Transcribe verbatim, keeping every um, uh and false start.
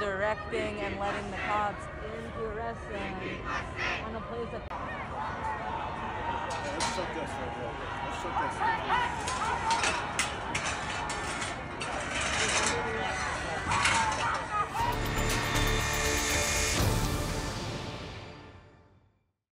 Directing and letting the cops into a restaurant on a place that. Let's shut this right here. Let's shut this.